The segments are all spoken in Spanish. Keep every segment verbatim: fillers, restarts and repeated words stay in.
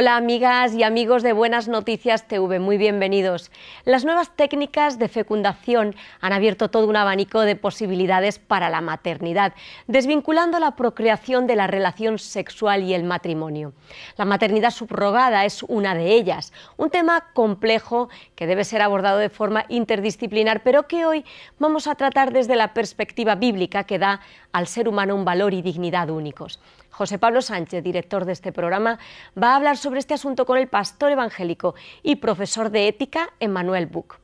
Hola amigas y amigos de Buenas Noticias T V, muy bienvenidos. Las nuevas técnicas de fecundación han abierto todo un abanico de posibilidades para la maternidad, desvinculando la procreación de la relación sexual y el matrimonio. La maternidad subrogada es una de ellas, un tema complejo que debe ser abordado de forma interdisciplinar, pero que hoy vamos a tratar desde la perspectiva bíblica que da al ser humano un valor y dignidad únicos. José Pablo Sánchez, director de este programa, va a hablar sobre este asunto con el pastor evangélico y profesor de ética Emmanuel Buch.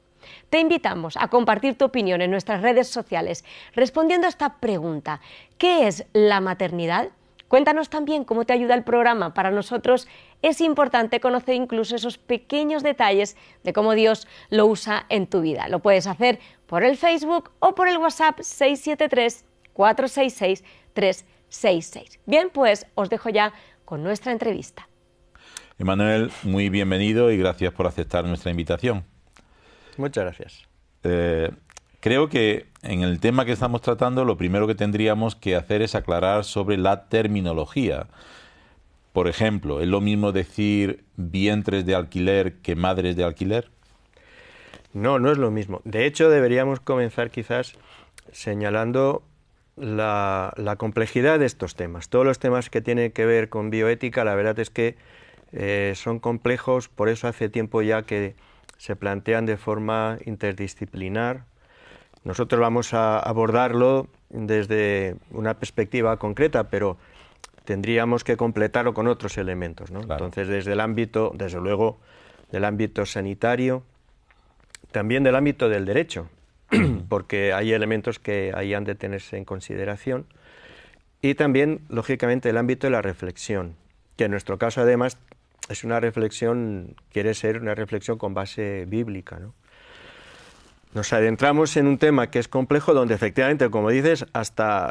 Te invitamos a compartir tu opinión en nuestras redes sociales respondiendo a esta pregunta: ¿qué es la maternidad? Cuéntanos también cómo te ayuda el programa. Para nosotros es importante conocer incluso esos pequeños detalles de cómo Dios lo usa en tu vida. Lo puedes hacer por el Facebook o por el WhatsApp seis siete tres, cuatro seis seis, tres seis seis. Bien, pues os dejo ya con nuestra entrevista. Emmanuel, muy bienvenido y gracias por aceptar nuestra invitación. Muchas gracias. Eh, creo que en el tema que estamos tratando lo primero que tendríamos que hacer es aclarar sobre la terminología. Por ejemplo, ¿es lo mismo decir vientres de alquiler que madres de alquiler? No, no es lo mismo. De hecho, deberíamos comenzar quizás señalando la, la complejidad de estos temas. Todos los temas que tienen que ver con bioética, la verdad es que Eh, son complejos, por eso hace tiempo ya que se plantean de forma interdisciplinar. Nosotros vamos a abordarlo desde una perspectiva concreta, pero tendríamos que completarlo con otros elementos, ¿no? Claro. Entonces, desde el ámbito, desde luego, del ámbito sanitario, también del ámbito del derecho, porque hay elementos que ahí han de tenerse en consideración, y también, lógicamente, el ámbito de la reflexión, que en nuestro caso, además, es una reflexión, quiere ser una reflexión con base bíblica, ¿no? Nos adentramos en un tema que es complejo, donde efectivamente, como dices, hasta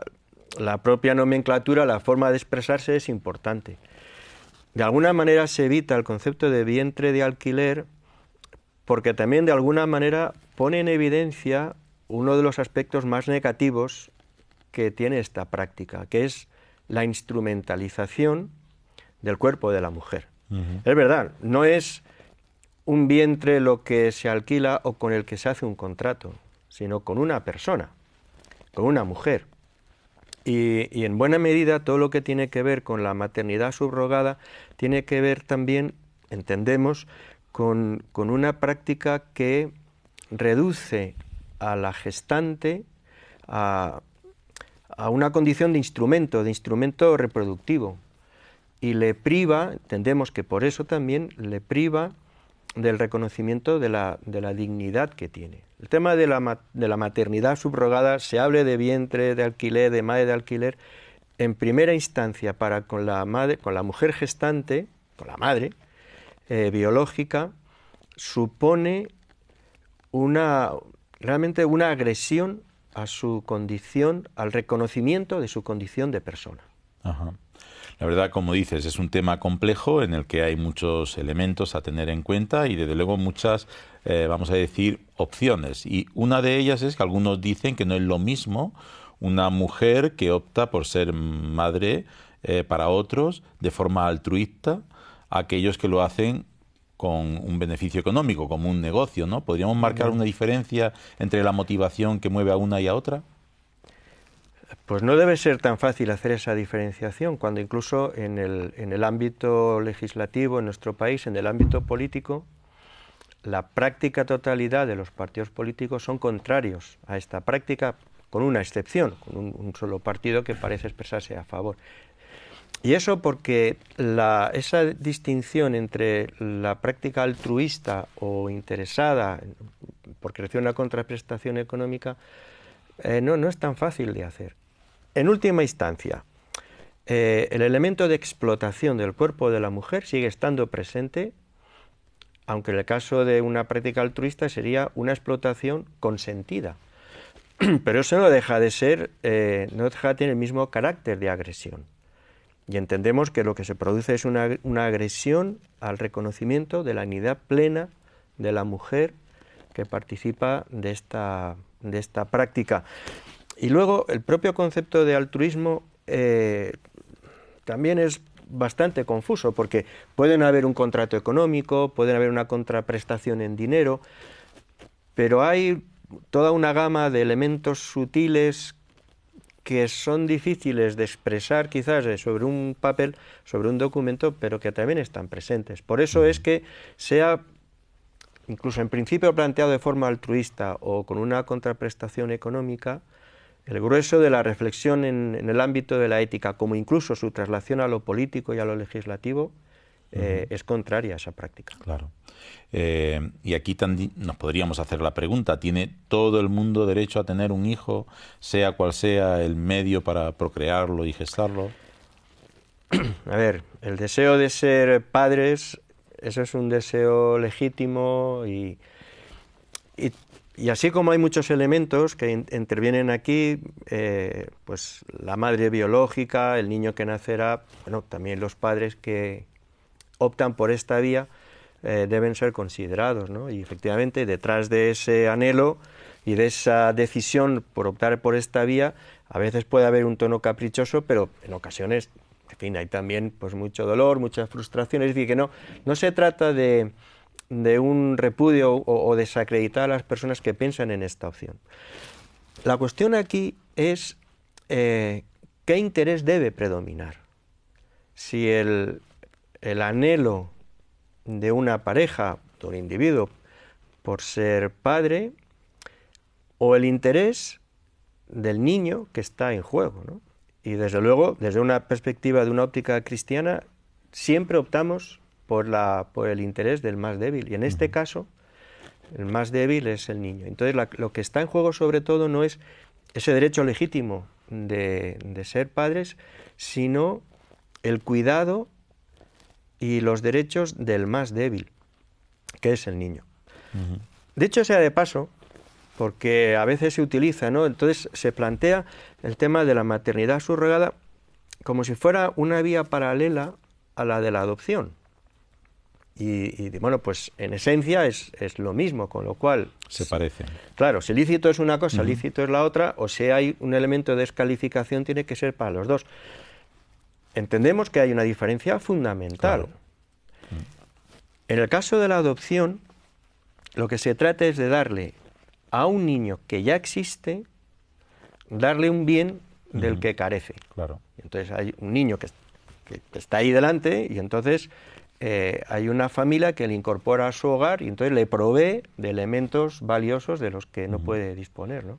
la propia nomenclatura, la forma de expresarse es importante. De alguna manera se evita el concepto de vientre de alquiler, porque también de alguna manera pone en evidencia uno de los aspectos más negativos que tiene esta práctica, que es la instrumentalización del cuerpo de la mujer. Uh-huh. Es verdad, no es un vientre lo que se alquila o con el que se hace un contrato, sino con una persona, con una mujer. Y, y en buena medida todo lo que tiene que ver con la maternidad subrogada tiene que ver también, entendemos, con, con una práctica que reduce a la gestante a, a una condición de instrumento, de instrumento reproductivo. Y le priva, entendemos que por eso también le priva del reconocimiento de la, de la dignidad que tiene. El tema de la, de la maternidad subrogada, se hable de vientre, de alquiler, de madre de alquiler, en primera instancia para con la, madre, con la mujer gestante, con la madre eh, biológica, supone una, realmente una agresión a su condición, al reconocimiento de su condición de persona. Ajá. La verdad, como dices, es un tema complejo en el que hay muchos elementos a tener en cuenta y, desde luego, muchas, eh, vamos a decir, opciones. Y una de ellas es que algunos dicen que no es lo mismo una mujer que opta por ser madre eh, para otros de forma altruista a aquellos que lo hacen con un beneficio económico, como un negocio, ¿no? ¿Podríamos marcar una diferencia entre la motivación que mueve a una y a otra? Pues no debe ser tan fácil hacer esa diferenciación, cuando incluso en el, en el ámbito legislativo, en nuestro país, en el ámbito político, la práctica totalidad de los partidos políticos son contrarios a esta práctica, con una excepción, con un, un solo partido que parece expresarse a favor. Y eso porque la, esa distinción entre la práctica altruista o interesada, porque recibe una contraprestación económica, eh, no, no es tan fácil de hacer. En última instancia, eh, el elemento de explotación del cuerpo de la mujer sigue estando presente, aunque en el caso de una práctica altruista sería una explotación consentida. Pero eso no deja de ser, eh, no deja de tener el mismo carácter de agresión. Y entendemos que lo que se produce es una, una agresión al reconocimiento de la dignidad plena de la mujer que participa de esta, de esta práctica. Y luego el propio concepto de altruismo eh, también es bastante confuso, porque pueden haber un contrato económico, pueden haber una contraprestación en dinero, pero hay toda una gama de elementos sutiles que son difíciles de expresar quizás sobre un papel, sobre un documento, pero que también están presentes. Por eso es que sea, incluso en principio planteado de forma altruista o con una contraprestación económica, el grueso de la reflexión en, en el ámbito de la ética, como incluso su traslación a lo político y a lo legislativo, Eh, es contraria a esa práctica. Claro. Eh, y aquí nos podríamos hacer la pregunta, ¿tiene todo el mundo derecho a tener un hijo, sea cual sea el medio para procrearlo y gestarlo? A ver, el deseo de ser padres, eso es un deseo legítimo y, y, y así como hay muchos elementos que in, intervienen aquí, eh, pues la madre biológica, el niño que nacerá, bueno, también los padres que optan por esta vía, eh, deben ser considerados, ¿no? Y efectivamente detrás de ese anhelo y de esa decisión por optar por esta vía, a veces puede haber un tono caprichoso, pero en ocasiones, en fin, hay también pues mucho dolor, mucha frustración. Es decir, que no, no se trata de, de un repudio o, o desacreditar a las personas que piensan en esta opción. La cuestión aquí es eh, qué interés debe predominar. Si el el anhelo de una pareja, de un individuo, por ser padre, o el interés del niño que está en juego, ¿no? Y desde luego, desde una perspectiva de una óptica cristiana, siempre optamos por, la, por el interés del más débil, y en este caso, el más débil es el niño. Entonces, la, lo que está en juego sobre todo no es ese derecho legítimo de, de ser padres, sino el cuidado y los derechos del más débil, que es el niño. Uh-huh. Dicho sea de paso, porque a veces se utiliza, ¿no? Entonces se plantea el tema de la maternidad subrogada como si fuera una vía paralela a la de la adopción. Y, y bueno, pues en esencia es, es lo mismo, con lo cual... Se parecen. Claro, si lícito es una cosa, uh-huh, lícito es la otra, o si hay un elemento de descalificación, tiene que ser para los dos. Entendemos que hay una diferencia fundamental. Claro. En el caso de la adopción, lo que se trata es de darle a un niño que ya existe, darle un bien del, uh-huh, que carece. Claro. Entonces hay un niño que, que está ahí delante y entonces eh, hay una familia que le incorpora a su hogar y entonces le provee de elementos valiosos de los que no, uh-huh, puede disponer, ¿no?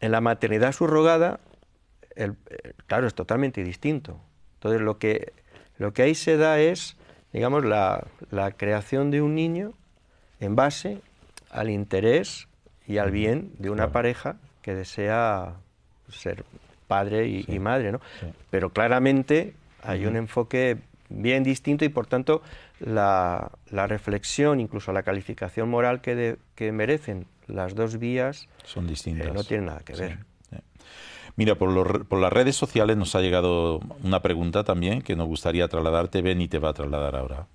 En la maternidad subrogada, El, claro, es totalmente distinto. Entonces, lo que, lo que ahí se da es, digamos, la, la creación de un niño en base al interés y al bien de una, claro, pareja que desea ser padre y, sí, y madre, ¿no? Sí. Pero claramente hay, uh-huh, un enfoque bien distinto y, por tanto, la, la reflexión, incluso la calificación moral que, de, que merecen las dos vías, son distintas. Eh, no tienen nada que ver. Sí. Mira, por, lo, por las redes sociales nos ha llegado una pregunta también que nos gustaría trasladarte. Beni te va a trasladar ahora.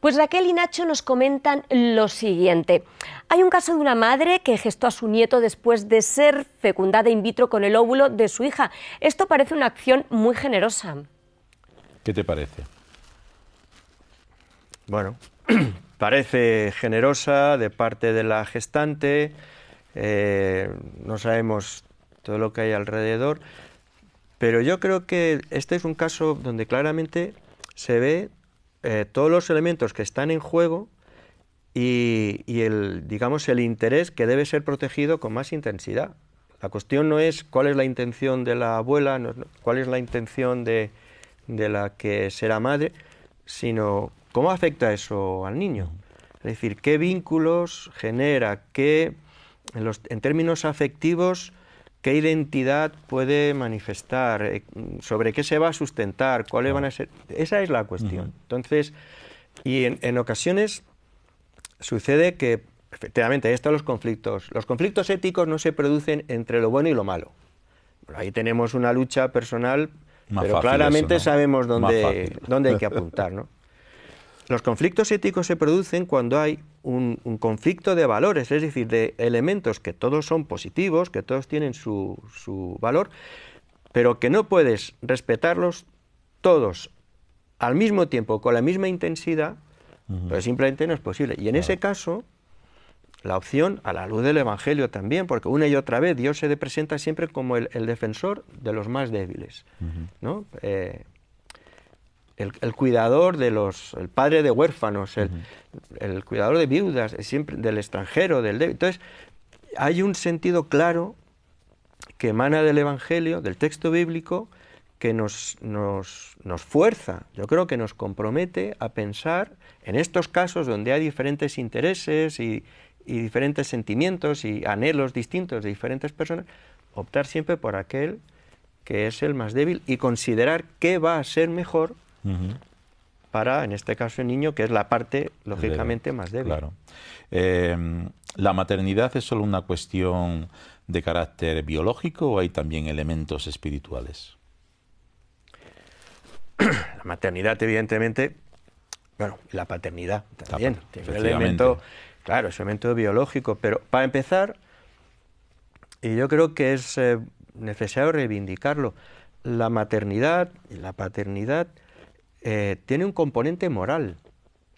Pues Raquel y Nacho nos comentan lo siguiente. Hay un caso de una madre que gestó a su nieto después de ser fecundada in vitro con el óvulo de su hija. Esto parece una acción muy generosa. ¿Qué te parece? Bueno, parece generosa de parte de la gestante. Eh, no sabemos todo lo que hay alrededor, pero yo creo que este es un caso donde claramente se ve eh, todos los elementos que están en juego y, y el, digamos, el interés que debe ser protegido con más intensidad. La cuestión no es cuál es la intención de la abuela, no, no, cuál es la intención de, de la que será madre, sino cómo afecta eso al niño. Es decir, qué vínculos genera, qué, en, los, en términos afectivos, qué identidad puede manifestar, sobre qué se va a sustentar, cuáles van a ser... Esa es la cuestión. Uh-huh. Entonces, y en, en ocasiones sucede que, efectivamente, ahí están los conflictos. Los conflictos éticos no se producen entre lo bueno y lo malo. Bueno, ahí tenemos una lucha personal, más pero claramente eso, ¿no? Sabemos dónde, dónde hay que apuntar, ¿no? Los conflictos éticos se producen cuando hay un, un conflicto de valores, es decir, de elementos que todos son positivos, que todos tienen su, su valor, pero que no puedes respetarlos todos al mismo tiempo, con la misma intensidad, uh-huh. pues simplemente no es posible. Y en claro. ese caso, la opción, a la luz del Evangelio también, porque una y otra vez Dios se presenta siempre como el, el defensor de los más débiles, uh-huh. ¿no? Eh, el, el cuidador de los, el padre de huérfanos, el, uh-huh. el cuidador de viudas, siempre del extranjero, del débil. Entonces, hay un sentido claro que emana del Evangelio, del texto bíblico, que nos, nos, nos fuerza, yo creo que nos compromete a pensar en estos casos donde hay diferentes intereses y, y diferentes sentimientos y anhelos distintos de diferentes personas, optar siempre por aquel que es el más débil y considerar qué va a ser mejor uh-huh. para, en este caso, el niño, que es la parte, lógicamente, más débil. Claro. Eh, ¿la maternidad es solo una cuestión de carácter biológico o hay también elementos espirituales? La maternidad, evidentemente, bueno, y la paternidad también. Tiene un elemento, claro, es un elemento biológico, pero para empezar, y yo creo que es eh, necesario reivindicarlo, la maternidad y la paternidad eh, tiene un componente moral,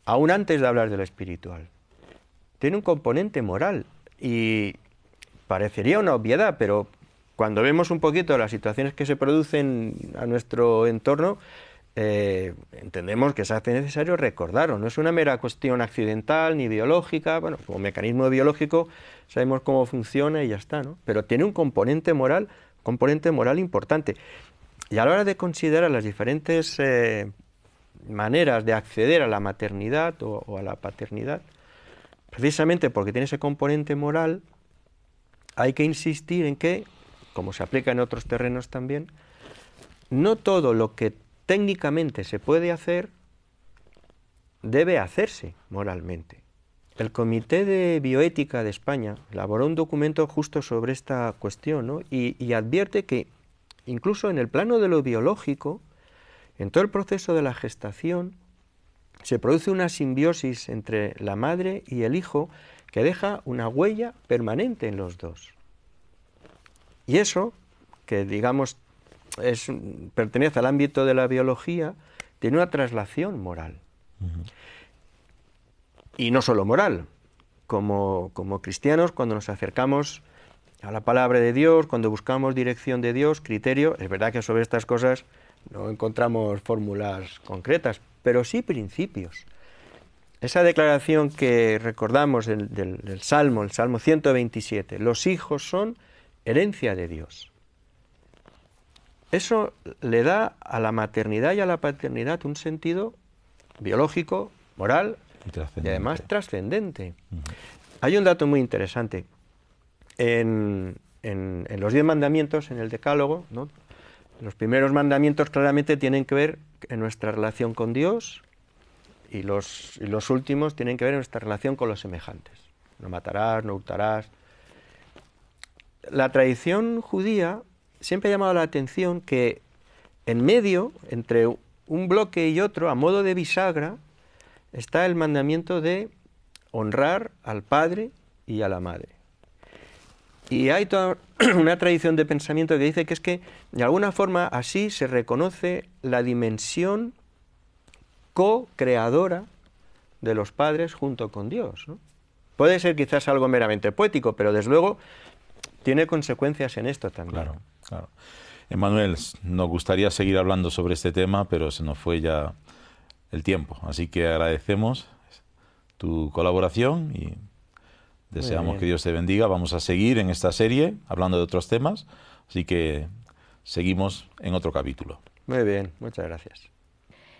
aún antes de hablar del espiritual. Tiene un componente moral y parecería una obviedad, pero cuando vemos un poquito las situaciones que se producen a nuestro entorno, eh, entendemos que se hace necesario recordarlo. No es una mera cuestión accidental ni biológica. Bueno, como mecanismo biológico sabemos cómo funciona y ya está, ¿no? Pero tiene un componente moral, componente moral importante. Y a la hora de considerar las diferentes eh, maneras de acceder a la maternidad o, o a la paternidad, precisamente porque tiene ese componente moral, hay que insistir en que, como se aplica en otros terrenos también, no todo lo que técnicamente se puede hacer debe hacerse moralmente. El Comité de Bioética de España elaboró un documento justo sobre esta cuestión, ¿no? y, y advierte que incluso en el plano de lo biológico, en todo el proceso de la gestación, se produce una simbiosis entre la madre y el hijo que deja una huella permanente en los dos. Y eso, que digamos es, pertenece al ámbito de la biología, tiene una traslación moral. Uh-huh. Y no solo moral. Como, como cristianos, cuando nos acercamos a la palabra de Dios, cuando buscamos dirección de Dios, criterio, es verdad que sobre estas cosas no encontramos fórmulas concretas, pero sí principios. Esa declaración que recordamos del, del, del Salmo, el Salmo ciento veintisiete, los hijos son herencia de Dios. Eso le da a la maternidad y a la paternidad un sentido biológico, moral y, y además trascendente. Uh-huh. Hay un dato muy interesante. En, en, en los diez mandamientos, en el decálogo, ¿no? Los primeros mandamientos claramente tienen que ver en nuestra relación con Dios y los, y los últimos tienen que ver en nuestra relación con los semejantes. No matarás, no hurtarás. La tradición judía siempre ha llamado la atención que en medio, entre un bloque y otro, a modo de bisagra, está el mandamiento de honrar al padre y a la madre. Y hay toda una tradición de pensamiento que dice que es que, de alguna forma, así se reconoce la dimensión co-creadora de los padres junto con Dios, ¿no? Puede ser quizás algo meramente poético, pero desde luego tiene consecuencias en esto también. Claro, claro. Emmanuel, nos gustaría seguir hablando sobre este tema, pero se nos fue ya el tiempo. Así que agradecemos tu colaboración y deseamos que Dios te bendiga. Vamos a seguir en esta serie hablando de otros temas, así que seguimos en otro capítulo. Muy bien, muchas gracias.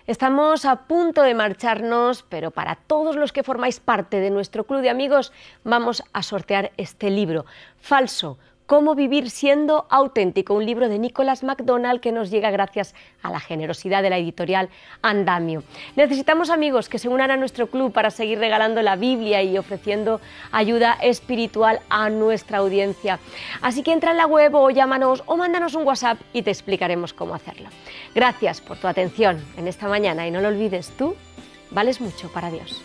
Estamos a punto de marcharnos, pero para todos los que formáis parte de nuestro club de amigos, vamos a sortear este libro, Falso, Cómo vivir siendo auténtico, un libro de Nicolás McDonald que nos llega gracias a la generosidad de la editorial Andamio. Necesitamos amigos que se unan a nuestro club para seguir regalando la Biblia y ofreciendo ayuda espiritual a nuestra audiencia. Así que entra en la web o llámanos o mándanos un WhatsApp y te explicaremos cómo hacerlo. Gracias por tu atención en esta mañana y no lo olvides, tú vales mucho para Dios.